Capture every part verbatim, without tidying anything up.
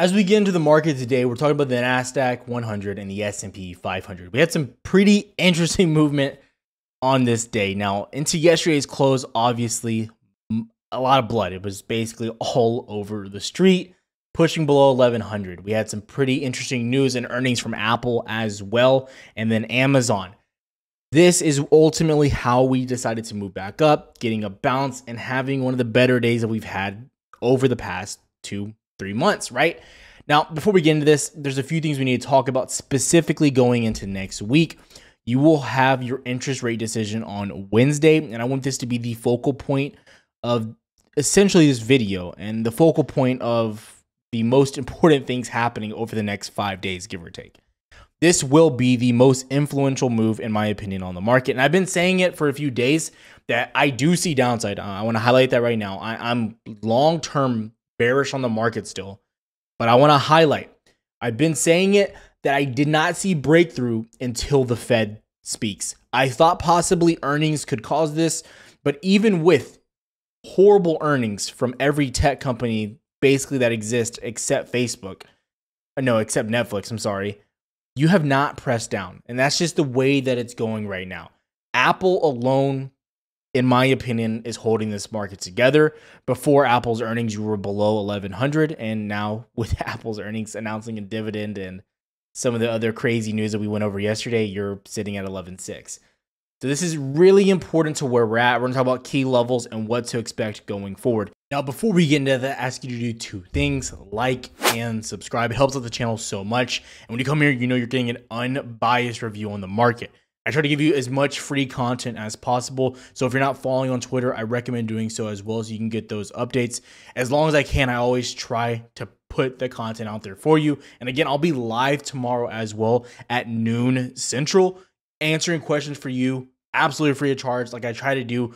As we get into the market today, we're talking about the NASDAQ one hundred and the S and P five hundred. We had some pretty interesting movement on this day. Now, into yesterday's close, obviously, a lot of blood. It was basically all over the street, pushing below eleven hundred. We had some pretty interesting news and earnings from Apple as well, and then Amazon. This is ultimately how we decided to move back up, getting a bounce and having one of the better days that we've had over the past two three months, right? Now, before we get into this, there's a few things we need to talk about specifically going into next week. You will have your interest rate decision on Wednesday, and I want this to be the focal point of essentially this video and the focal point of the most important things happening over the next five days, give or take. This will be the most influential move, in my opinion, on the market. And I've been saying it for a few days that I do see downside. Uh, I want to highlight that right now. I, I'm long-term bearish on the market still, but I want to highlight, I've been saying it, that I did not see breakthrough until the Fed speaks. I thought possibly earnings could cause this, but even with horrible earnings from every tech company basically that exists except Facebook, no, except Netflix, I'm sorry, you have not pressed down. And that's just the way that it's going right now. Apple alone, in my opinion, is holding this market together. Before Apple's earnings, you were below eleven hundred. And now with Apple's earnings announcing a dividend and some of the other crazy news that we went over yesterday, you're sitting at eleven six. So this is really important to where we're at. We're going to talk about key levels and what to expect going forward. Now, before we get into that, I ask you to do two things, like and subscribe. It helps out the channel so much. And when you come here, you know you're getting an unbiased review on the market. I try to give you as much free content as possible. So if you're not following on Twitter, I recommend doing so as well, so you can get those updates. As long as I can, I always try to put the content out there for you. And again, I'll be live tomorrow as well at noon Central, answering questions for you absolutely free of charge, like I try to do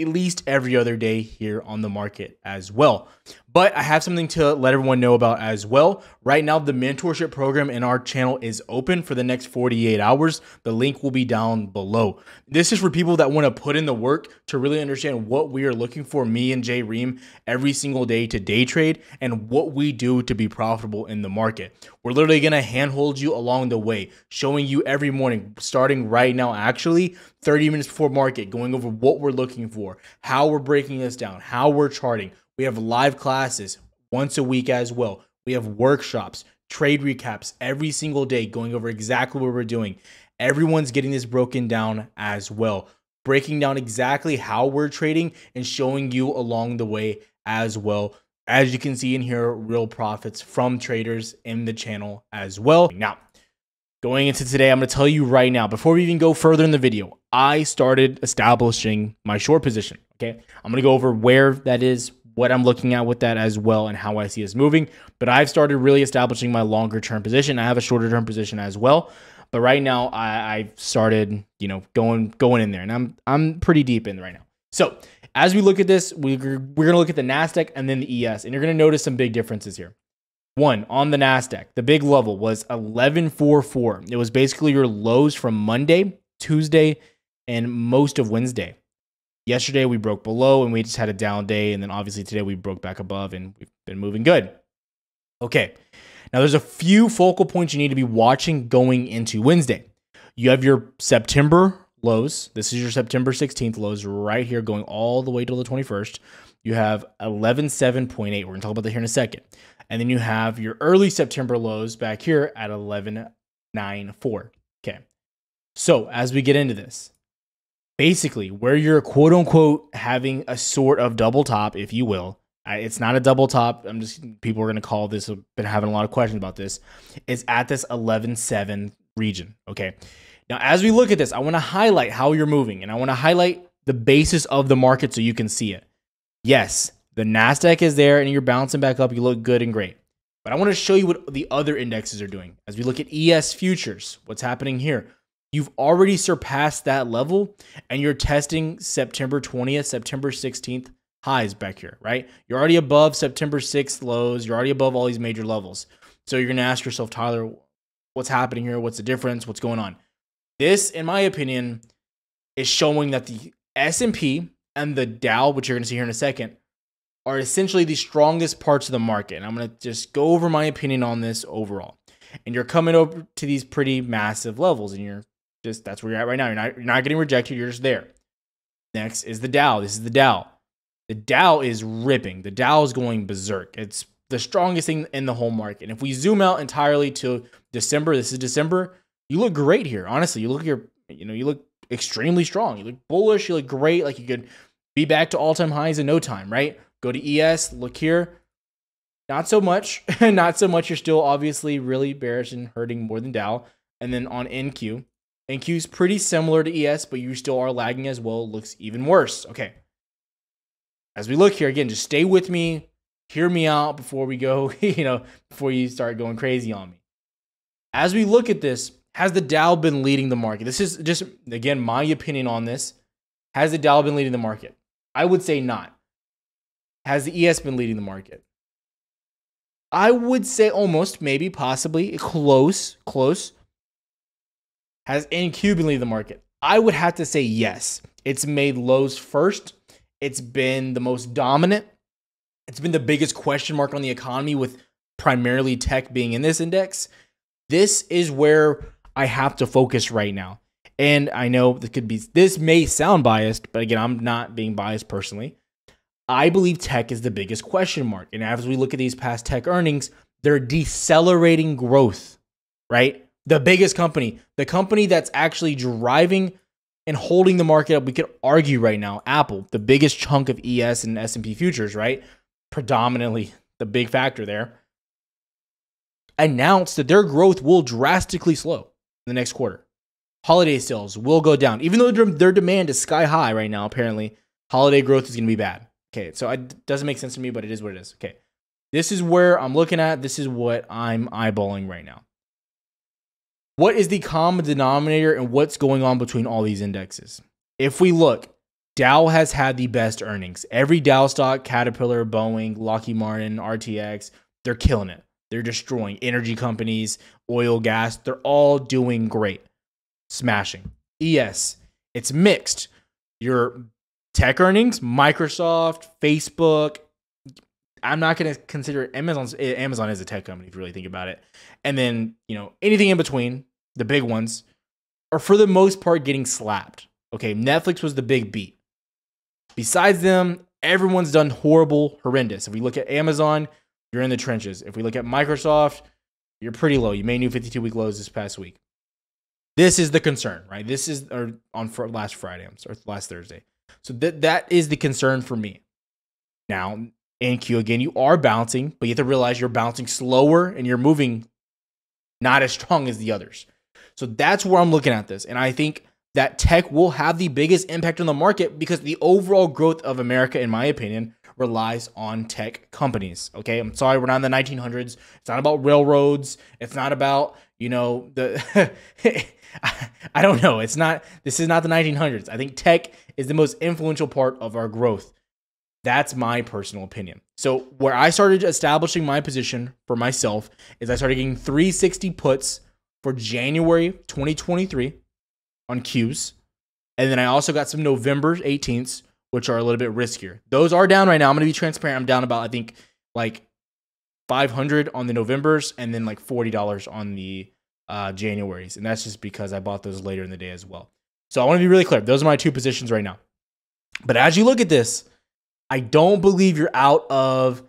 at least every other day here on the market as well. But I have something to let everyone know about as well. Right now, the mentorship program in our channel is open for the next forty-eight hours. The link will be down below. This is for people that want to put in the work to really understand what we are looking for, me and Jay Ream, every single day to day trade and what we do to be profitable in the market. We're literally going to handhold you along the way, showing you every morning, starting right now, actually thirty minutes before market, going over what we're looking for, how we're breaking this down, how we're charting. We have live classes once a week as well. We have workshops, trade recaps every single day, going over exactly what we're doing. Everyone's getting this broken down as well, breaking down exactly how we're trading and showing you along the way as well. As you can see in here, real profits from traders in the channel as well. Now, going into today, I'm going to tell you right now, before we even go further in the video, I started establishing my short position. Okay, I'm going to go over where that is, what I'm looking at with that as well, and how I see this moving. But I've started really establishing my longer term position. I have a shorter term position as well, but right now I, I've started, you know, going going in there, and I'm I'm pretty deep in right now. So as we look at this, we we're gonna look at the NASDAQ and then the E S, and you're gonna notice some big differences here. One, on the NASDAQ, the big level was eleven forty-four. It was basically your lows from Monday, Tuesday, and most of Wednesday. Yesterday, we broke below and we just had a down day. And then obviously today we broke back above and we've been moving good. Okay. Now there's a few focal points you need to be watching going into Wednesday. You have your September lows. This is your September sixteenth lows right here going all the way till the twenty-first. You have eleven seven point eight. We're going to talk about that here in a second. And then you have your early September lows back here at eleven ninety-four. Okay. So as we get into this, basically, where you're quote unquote having a sort of double top, if you will. It's not a double top. I'm just, people are going to call this, I've been having a lot of questions about this, is at this eleven seven region. Okay. Now, as we look at this, I want to highlight how you're moving, and I want to highlight the basis of the market so you can see it. Yes, the NASDAQ is there and you're bouncing back up. You look good and great. But I want to show you what the other indexes are doing. As we look at E S futures, what's happening here? You've already surpassed that level and you're testing September twentieth, September sixteenth highs back here, right? You're already above September sixth lows. You're already above all these major levels. So you're going to ask yourself, Tyler, what's happening here? What's the difference? What's going on? This, in my opinion, is showing that the S and P and the Dow, which you're going to see here in a second, are essentially the strongest parts of the market. And I'm going to just go over my opinion on this overall. And you're coming over to these pretty massive levels, and you're just, that's where you're at right now. You're not, you're not getting rejected. You're just there. Next is the Dow. This is the Dow. The Dow is ripping. The Dow is going berserk. It's the strongest thing in the whole market. And if we zoom out entirely to December, this is December, you look great here. Honestly, you look your, you know, you look extremely strong. You look bullish. You look great. Like you could be back to all-time highs in no time, right? Go to E S, look here. Not so much. Not so much. You're still obviously really bearish and hurting more than Dow. And then on N Q, N Q is pretty similar to E S, but you still are lagging as well. It looks even worse. Okay. As we look here, again, just stay with me. Hear me out before we go, you know, before you start going crazy on me. As we look at this, has the Dow been leading the market? This is just, again, my opinion on this. Has the Dow been leading the market? I would say not. Has the E S been leading the market? I would say almost, maybe, possibly, close, close. Has N Q been leading the market? I would have to say yes. It's made lows first. It's been the most dominant. It's been the biggest question mark on the economy, with primarily tech being in this index. This is where I have to focus right now. And I know this could be, this may sound biased, but again, I'm not being biased personally. I believe tech is the biggest question mark. And as we look at these past tech earnings, they're decelerating growth, right? The biggest company, the company that's actually driving and holding the market up, we could argue right now, Apple, the biggest chunk of E S and S and P futures, right? Predominantly the big factor there, announced that their growth will drastically slow in the next quarter. Holiday sales will go down. Even though their demand is sky high right now, apparently, holiday growth is going to be bad. Okay, so it doesn't make sense to me, but it is what it is. Okay, this is where I'm looking at. This is what I'm eyeballing right now. What is the common denominator and what's going on between all these indexes? If we look, Dow has had the best earnings. Every Dow stock, Caterpillar, Boeing, Lockheed Martin, R T X, they're killing it. They're destroying energy companies, oil, gas. They're all doing great. Smashing. E S, it's mixed. You're... Tech earnings, Microsoft, Facebook. I'm not going to consider Amazon's, Amazon is a tech company if you really think about it. And then, you know, anything in between, the big ones, are for the most part getting slapped. Okay, Netflix was the big beat. Besides them, everyone's done horrible, horrendous. If we look at Amazon, you're in the trenches. If we look at Microsoft, you're pretty low. You made new fifty-two week lows this past week. This is the concern, right? This is or on for last Friday, I'm sorry, last Thursday. So that that is the concern for me. Now, N Q, again, you are bouncing, but you have to realize you're bouncing slower and you're moving not as strong as the others. So that's where I'm looking at this. And I think that tech will have the biggest impact on the market because the overall growth of America, in my opinion, relies on tech companies. Okay, I'm sorry, we're not in the nineteen hundreds. It's not about railroads. It's not about, you know, the... I don't know. It's not, this is not the nineteen hundreds. I think tech is the most influential part of our growth. That's my personal opinion. So where I started establishing my position for myself is I started getting three sixty puts for January twenty twenty-three on Qs. And then I also got some November eighteenths, which are a little bit riskier. Those are down right now. I'm going to be transparent. I'm down about, I think, like five hundred on the Novembers and then like forty dollars on the Uh, January's, and that's just because I bought those later in the day as well. So I want to be really clear. Those are my two positions right now. But as you look at this, I don't believe you're out of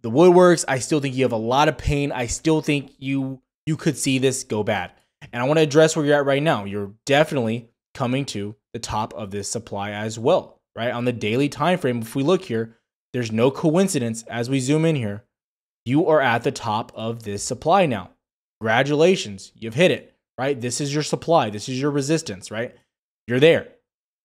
the woodworks. I still think you have a lot of pain. I still think you you could see this go bad. And I want to address where you're at right now. You're definitely coming to the top of this supply as well, right? On the daily time frame, if we look here, there's no coincidence as we zoom in here. You are at the top of this supply now. Congratulations, you've hit it, right? This is your supply. This is your resistance, right? You're there.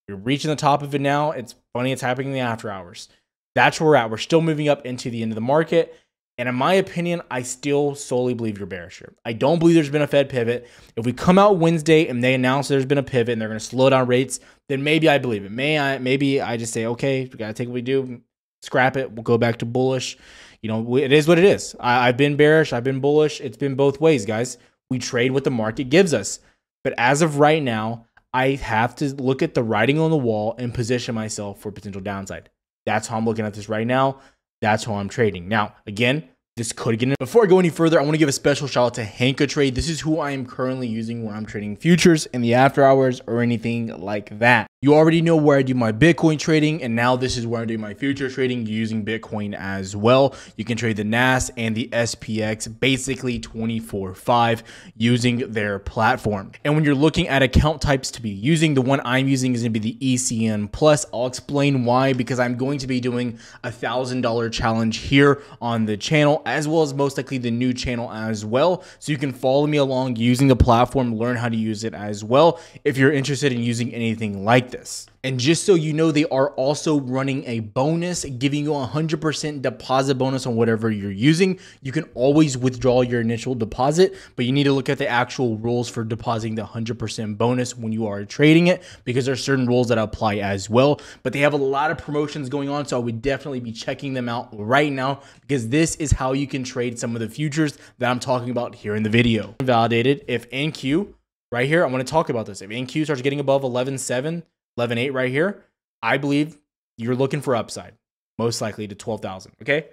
You're reaching the top of it now. It's funny, it's happening in the after hours. That's where we're at. We're still moving up into the end of the market. And in my opinion, I still solely believe you're bearish here. I don't believe there's been a Fed pivot. If we come out Wednesday and they announce there's been a pivot and they're going to slow down rates, then maybe I believe it. May I, maybe I just say, okay, we got to take what we do, scrap it. We'll go back to bullish. You know, it is what it is. I, I've been bearish. I've been bullish. It's been both ways, guys. We trade what the market gives us. But as of right now, I have to look at the writing on the wall and position myself for potential downside. That's how I'm looking at this right now. That's how I'm trading. Now, again, this could get in. Before I go any further, I want to give a special shout out to Hanka Trade. This is who I am currently using when I'm trading futures in the after hours or anything like that. You already know where I do my Bitcoin trading, and now this is where I'm doing my future trading using Bitcoin as well. You can trade the N A S and the S P X basically twenty-four five using their platform. And when you're looking at account types to be using, the one I'm using is going to be the E C N Plus. I'll explain why, because I'm going to be doing a one thousand dollar challenge here on the channel, as well as most likely the new channel as well. So you can follow me along using the platform, learn how to use it as well if you're interested in using anything like this. And just so you know, they are also running a bonus, giving you a one hundred percent deposit bonus on whatever you're using. You can always withdraw your initial deposit, but you need to look at the actual rules for depositing the one hundred percent bonus when you are trading it, because there are certain rules that apply as well. But they have a lot of promotions going on, so I would definitely be checking them out right now, because this is how you can trade some of the futures that I'm talking about here in the video. Validated, if N Q, right here, I want to talk about this. If N Q starts getting above eleven seven, eleven eight right here, I believe you're looking for upside, most likely to twelve thousand, okay?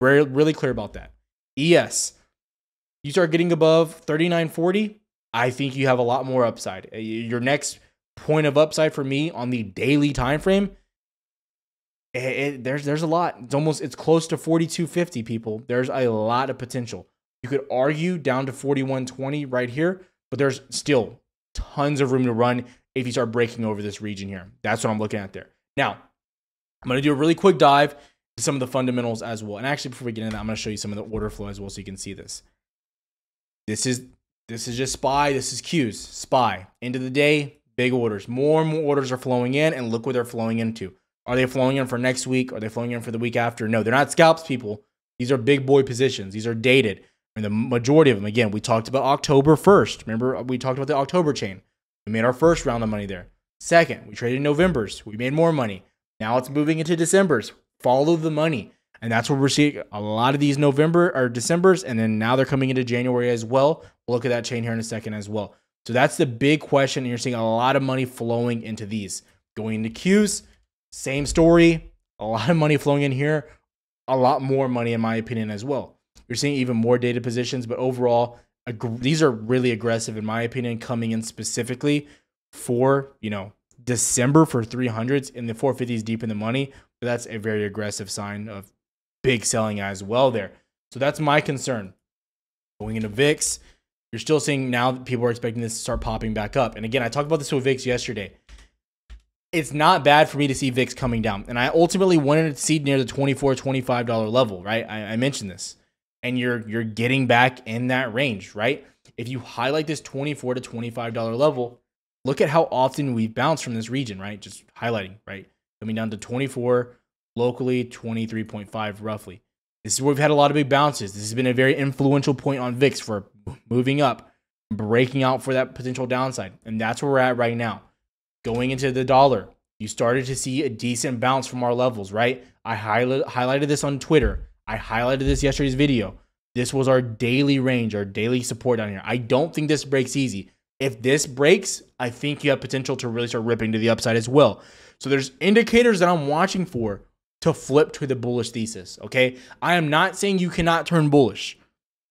We're really clear about that. E S, you start getting above thirty-nine forty, I think you have a lot more upside. Your next point of upside for me on the daily time frame, it, it, there's there's a lot. It's almost, it's close to forty-two fifty, people. There's a lot of potential. You could argue down to forty-one twenty right here, but there's still tons of room to run if you start breaking over this region here. That's what I'm looking at there. Now, I'm going to do a really quick dive to some of the fundamentals as well. And actually, before we get into that, I'm going to show you some of the order flow as well so you can see this. This is this is just S P Y. This is Q's. S P Y. End of the day, big orders. More and more orders are flowing in, and look what they're flowing into. Are they flowing in for next week? Are they flowing in for the week after? No, they're not scalps, people. These are big boy positions. These are dated. And the majority of them, again, we talked about October first. Remember, we talked about the October chain. We made our first round of money there. Second, we traded November's. We made more money. Now it's moving into December's. Follow the money. And that's where we're seeing a lot of these November or December's. And then now they're coming into January as well. We'll look at that chain here in a second as well. So that's the big question. And you're seeing a lot of money flowing into these. Going into Q's, same story. A lot of money flowing in here. A lot more money, in my opinion, as well. You're seeing even more data positions, but overall, these are really aggressive, in my opinion, coming in specifically for, you know, December for three hundreds and the four fifties deep in the money. But that's a very aggressive sign of big selling as well there. So that's my concern. Going into V I X, you're still seeing now that people are expecting this to start popping back up. And again, I talked about this with V I X yesterday. It's not bad for me to see V I X coming down. And I ultimately wanted to see near the twenty-four, twenty-five dollar level, right? I, I mentioned this. And you're you're getting back in that range, right? If you highlight this twenty-four to twenty-five dollar level, look at how often we bounce from this region, right? Just highlighting, right? Coming down to twenty-four, locally twenty-three point five roughly. This is where we've had a lot of big bounces. This has been a very influential point on V I X for moving up, breaking out for that potential downside. And that's where we're at right now. Going into the dollar, you started to see a decent bounce from our levels, right? I highlight, highlighted this on Twitter. I highlighted this yesterday's video. This was our daily range, our daily support down here. I don't think this breaks easy. If this breaks, I think you have potential to really start ripping to the upside as well. So there's indicators that I'm watching for to flip to the bullish thesis, okay? I am not saying you cannot turn bullish,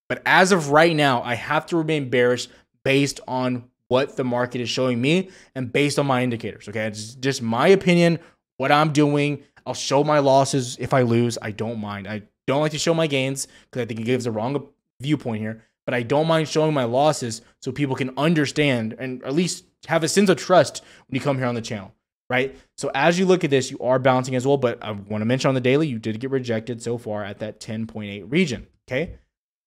but as of right now, I have to remain bearish based on what the market is showing me and based on my indicators, okay? It's just my opinion, what I'm doing. I'll show my losses if I lose. I don't mind. I don't like to show my gains because I think it gives a wrong viewpoint here, but I don't mind showing my losses so people can understand and at least have a sense of trust when you come here on the channel, right? So as you look at this, you are bouncing as well, but I want to mention on the daily, you did get rejected so far at that ten point eight region, okay?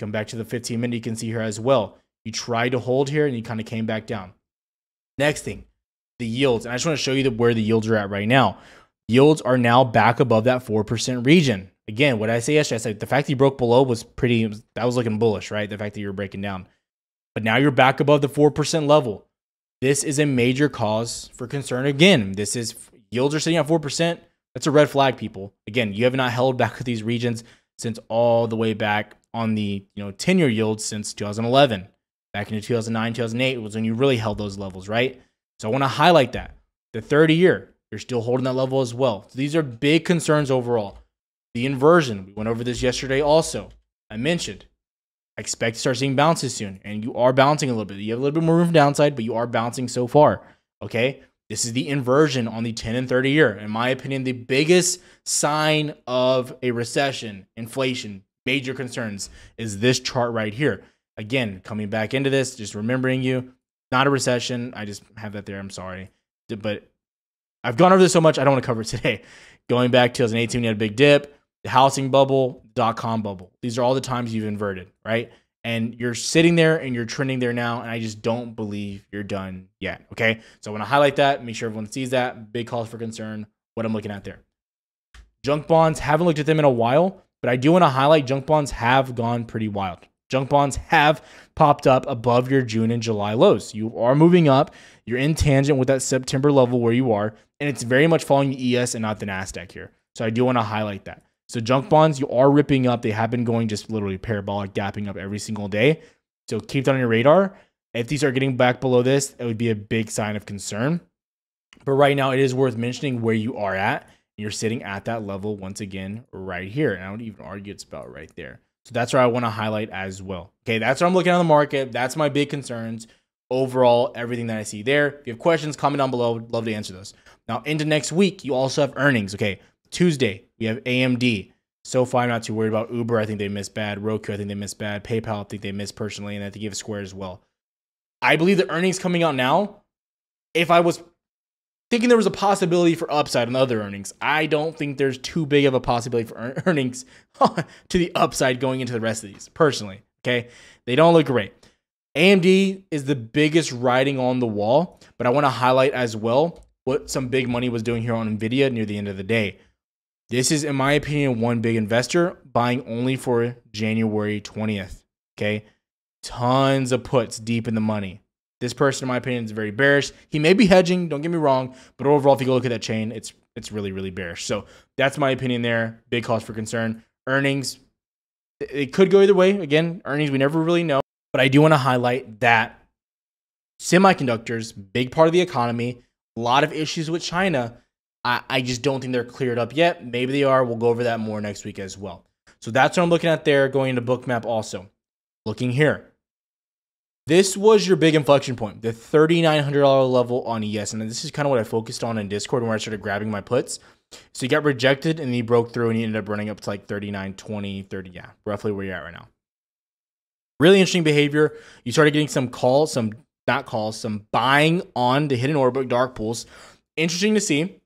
Come back to the fifteen minute, you can see here as well. You tried to hold here and you kind of came back down. Next thing, the yields. And I just want to show you the, where the yields are at right now. Yields are now back above that four percent region. Again, what I say yesterday, I said the fact that you broke below was pretty, that was looking bullish, right? The fact that you were breaking down. But now you're back above the four percent level. This is a major cause for concern. Again, this is, yields are sitting at four percent. That's a red flag, people. Again, you have not held back at these regions since all the way back on the, you know, ten-year yields since two thousand eleven. Back into two thousand nine, two thousand eight was when you really held those levels, right? So I want to highlight that. The thirty-year. You're still holding that level as well. So these are big concerns overall. The inversion, we went over this yesterday also. I mentioned, I expect to start seeing bounces soon, and you are bouncing a little bit. You have a little bit more room for downside, but you are bouncing so far, okay? This is the inversion on the ten and thirty year. In my opinion, the biggest sign of a recession, inflation, major concerns is this chart right here. Again, coming back into this, just remembering you, not a recession. I just have that there. I'm sorry. But I've gone over this so much, I don't want to cover it today. Going back to two thousand eighteen, we had a big dip, the housing bubble, dot-com bubble. These are all the times you've inverted, right? And you're sitting there and you're trending there now, and I just don't believe you're done yet, okay? So I want to highlight that, make sure everyone sees that. Big cause for concern, what I'm looking at there. Junk bonds, haven't looked at them in a while, but I do want to highlight junk bonds have gone pretty wild. Junk bonds have popped up above your June and July lows. You are moving up. You're in tangent with that September level where you are, and it's very much following the E S and not the NASDAQ here. So I do want to highlight that. So junk bonds, you are ripping up. They have been going just literally parabolic, gapping up every single day. So keep that on your radar. If these are getting back below this, it would be a big sign of concern. But right now, it is worth mentioning where you are at. You're sitting at that level once again right here. And I would even argue it's about right there. So that's where I want to highlight as well. Okay, that's what I'm looking at on the market. That's my big concerns. Overall, everything that I see there. If you have questions, comment down below. I'd love to answer those. Now, into next week, you also have earnings. Okay, Tuesday, we have A M D. SoFi, I'm not too worried about. Uber, I think they missed bad. Roku, I think they missed bad. PayPal, I think they missed personally. And I think you have Square as well. I believe the earnings coming out now, if I was thinking there was a possibility for upside on the other earnings, I don't think there's too big of a possibility for earnings to the upside going into the rest of these, personally. Okay, they don't look great. A M D is the biggest writing on the wall, but I want to highlight as well what some big money was doing here on NVIDIA near the end of the day. This is, in my opinion, one big investor buying only for January twentieth, okay? Tons of puts deep in the money. This person, in my opinion, is very bearish. He may be hedging, don't get me wrong, but overall, if you go look at that chain, it's it's really, really bearish. So that's my opinion there. Big cause for concern. Earnings, it could go either way. Again, earnings, we never really know. But I do want to highlight that semiconductors, big part of the economy, a lot of issues with China. I, I just don't think they're cleared up yet. Maybe they are. We'll go over that more next week as well. So that's what I'm looking at there, going into Bookmap also. Looking here. This was your big inflection point, the thirty-nine hundred dollar level on E S. And this is kind of what I focused on in Discord where I started grabbing my puts. So you got rejected and you broke through and you ended up running up to like thirty-nine twenty, thirty. Yeah, roughly where you're at right now. Really interesting behavior. You started getting some calls, some not calls, some buying on the hidden order book dark pools. Interesting to see.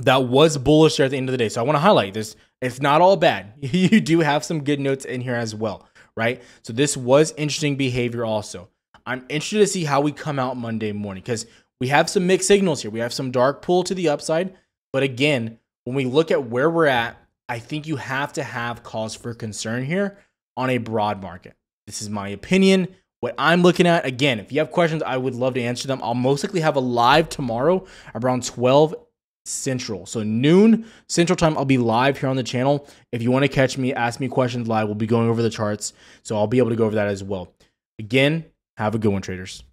That was bullish there at the end of the day. So I want to highlight this. It's not all bad. You do have some good notes in here as well, right? So this was interesting behavior also. I'm interested to see how we come out Monday morning because we have some mixed signals here. We have some dark pull to the upside. But again, when we look at where we're at, I think you have to have cause for concern here on a broad market. This is my opinion. What I'm looking at, again, if you have questions, I would love to answer them. I'll most likely have a live tomorrow around twelve Central. So noon Central time, I'll be live here on the channel. If you want to catch me, ask me questions live. We'll be going over the charts. So I'll be able to go over that as well. Again, have a good one, traders.